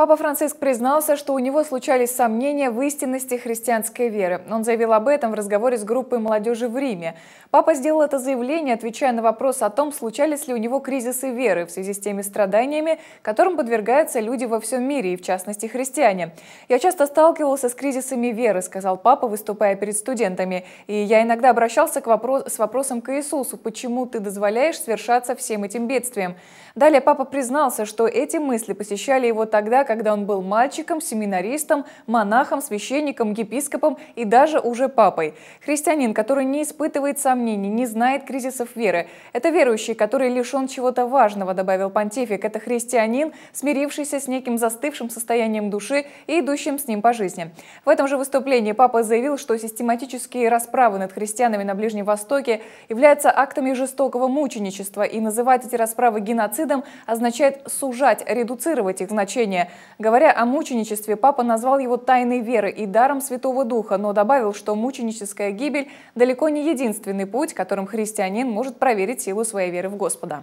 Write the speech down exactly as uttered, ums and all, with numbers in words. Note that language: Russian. Папа Франциск признался, что у него случались сомнения в истинности христианской веры. Он заявил об этом в разговоре с группой молодежи в Риме. Папа сделал это заявление, отвечая на вопрос о том, случались ли у него кризисы веры в связи с теми страданиями, которым подвергаются люди во всем мире, и в частности христиане. «Я часто сталкивался с кризисами веры», — сказал папа, выступая перед студентами. «И я иногда обращался к вопрос... с вопросом к Иисусу, почему ты дозволяешь свершаться всем этим бедствиям». Далее папа признался, что эти мысли посещали его тогда, когда он был мальчиком, семинаристом, монахом, священником, епископом и даже уже папой. Христианин, который не испытывает сомнений, не знает кризисов веры. Это верующий, который лишен чего-то важного, добавил понтифик. Это христианин, смирившийся с неким застывшим состоянием души и идущим с ним по жизни. В этом же выступлении папа заявил, что систематические расправы над христианами на Ближнем Востоке являются актами жестокого мученичества, и называть эти расправы геноцидом означает сужать, редуцировать их значение. Говоря о мученичестве, папа назвал его тайной веры и даром Святого Духа, но добавил, что мученическая гибель далеко не единственный путь, которым христианин может проверить силу своей веры в Господа.